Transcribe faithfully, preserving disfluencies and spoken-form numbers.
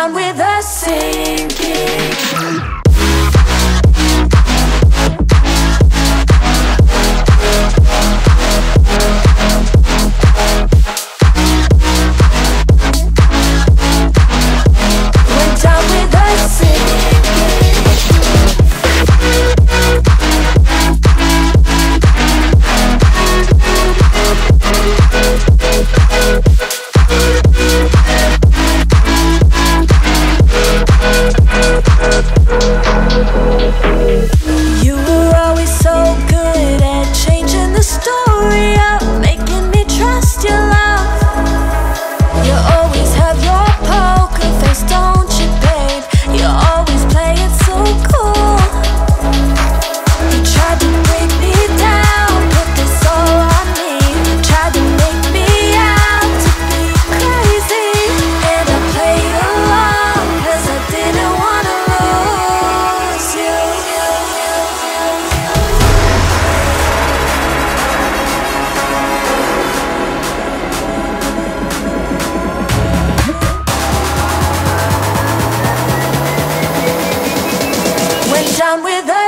down with a sinking. Down with us.